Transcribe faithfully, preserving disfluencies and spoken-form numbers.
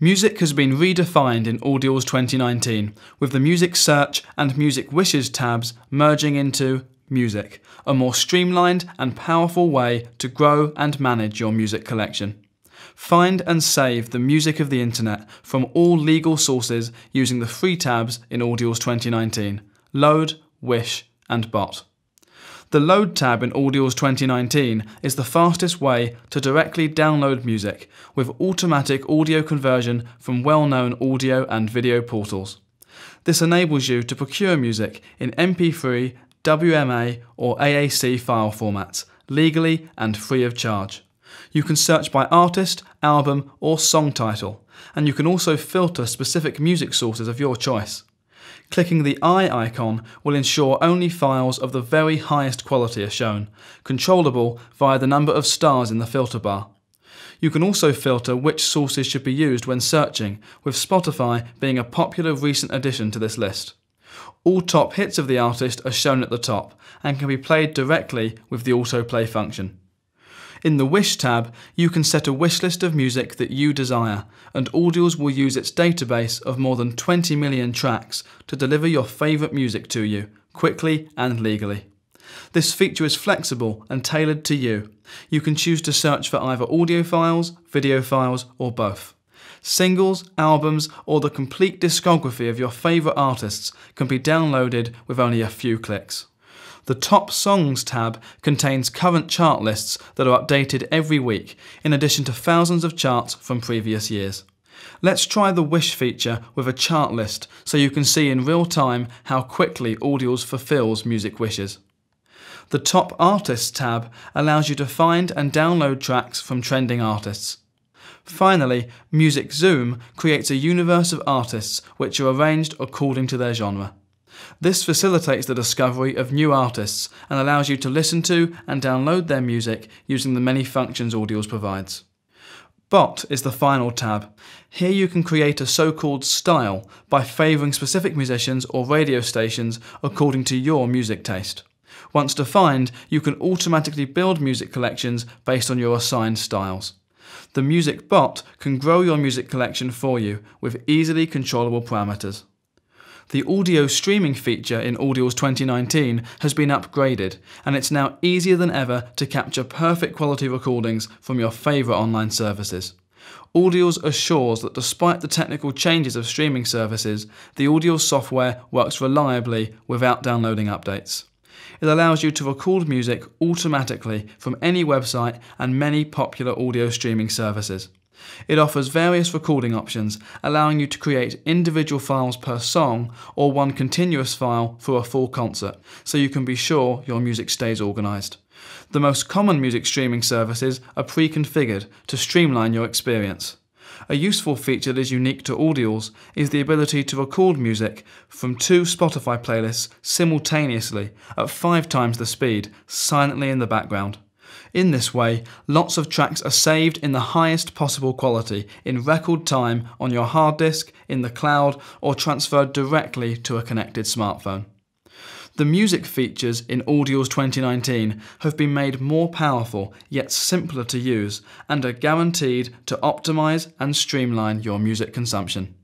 Music has been redefined in Audials twenty nineteen, with the Music Search and Music Wishes tabs merging into Music, a more streamlined and powerful way to grow and manage your music collection. Find and save the music of the internet from all legal sources using the free tabs in Audials twenty nineteen, Load, Wish and Bot. The Load tab in Audials twenty nineteen is the fastest way to directly download music, with automatic audio conversion from well-known audio and video portals. This enables you to procure music in M P three, W M A or A A C file formats, legally and free of charge. You can search by artist, album or song title, and you can also filter specific music sources of your choice. Clicking the eye icon will ensure only files of the very highest quality are shown, controllable via the number of stars in the filter bar. You can also filter which sources should be used when searching, with Spotify being a popular recent addition to this list. All top hits of the artist are shown at the top and can be played directly with the autoplay function. In the Wish tab, you can set a wish list of music that you desire, and Audials will use its database of more than twenty million tracks to deliver your favourite music to you, quickly and legally. This feature is flexible and tailored to you. You can choose to search for either audio files, video files, or both. Singles, albums, or the complete discography of your favourite artists can be downloaded with only a few clicks. The Top Songs tab contains current chart lists that are updated every week, in addition to thousands of charts from previous years. Let's try the Wish feature with a chart list so you can see in real time how quickly Audials fulfills music wishes. The Top Artists tab allows you to find and download tracks from trending artists. Finally, Music Zoom creates a universe of artists which are arranged according to their genre. This facilitates the discovery of new artists and allows you to listen to and download their music using the many functions Audials provides. Bot is the final tab. Here you can create a so-called style by favouring specific musicians or radio stations according to your music taste. Once defined, you can automatically build music collections based on your assigned styles. The Music Bot can grow your music collection for you with easily controllable parameters. The audio streaming feature in Audials twenty nineteen has been upgraded, and it's now easier than ever to capture perfect quality recordings from your favourite online services. Audials assures that despite the technical changes of streaming services, the Audials software works reliably without downloading updates. It allows you to record music automatically from any website and many popular audio streaming services. It offers various recording options, allowing you to create individual files per song or one continuous file for a full concert, so you can be sure your music stays organised. The most common music streaming services are pre-configured to streamline your experience. A useful feature that is unique to Audials is the ability to record music from two Spotify playlists simultaneously at five times the speed, silently in the background. In this way, lots of tracks are saved in the highest possible quality in record time on your hard disk, in the cloud, or transferred directly to a connected smartphone. The music features in Audials twenty nineteen have been made more powerful yet simpler to use, and are guaranteed to optimize and streamline your music consumption.